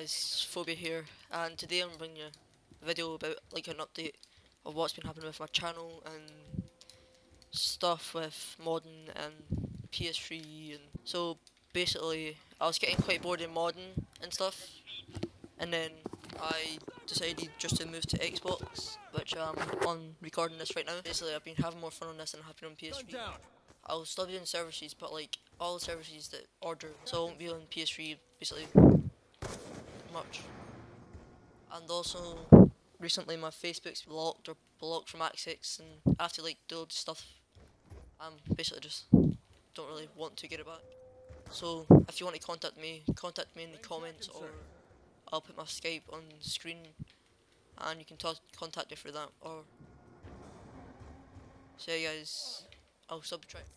guys, Phobia here, and today I'm bringing you a video about like an update of what's been happening with my channel and stuff with modding and PS3. And so basically I was getting quite bored in modding and stuff, and then I decided just to move to Xbox, which I'm on recording this right now. Basically I've been having more fun on this than I have been on PS3. I'll still be doing services, but like all the services that order, so I won't be on PS3 basically much. And also recently my Facebook's blocked from access, and I have to like do all this stuff. I'm basically just don't really want to get it back. So if you want to contact me in the comments, or I'll put my Skype on the screen and you can contact me through that. Or so yeah guys, I'll subtract.